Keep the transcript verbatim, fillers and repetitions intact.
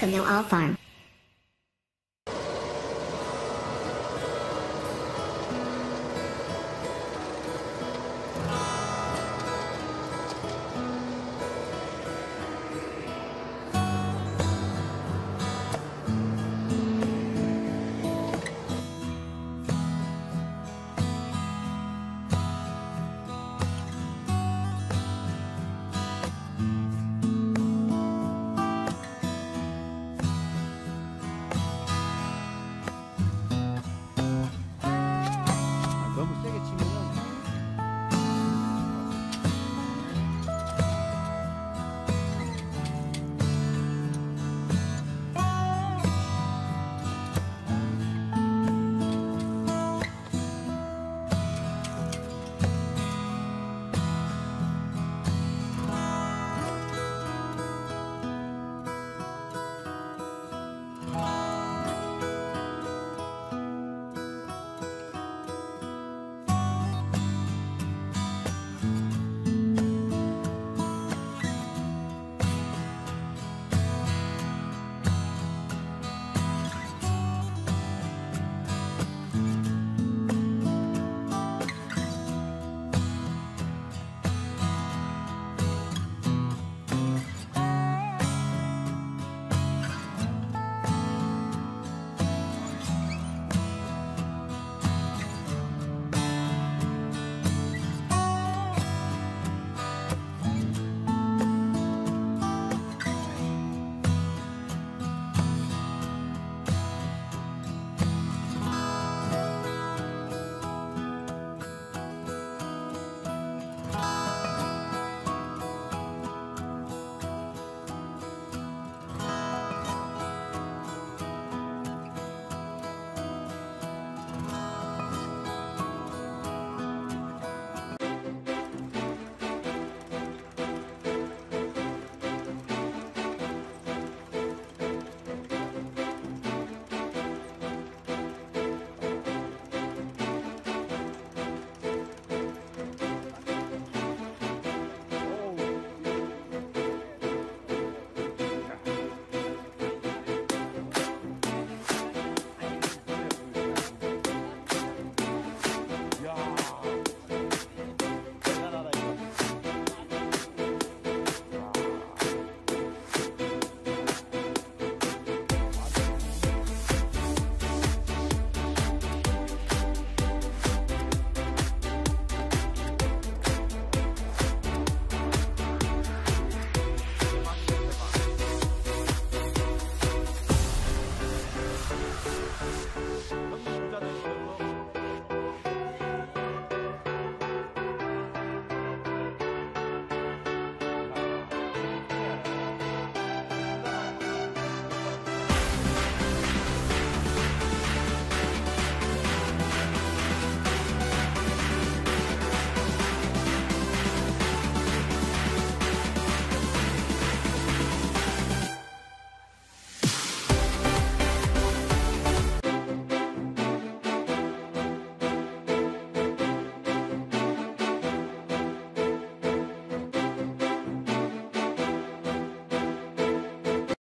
Welcome to All Farm. Come on.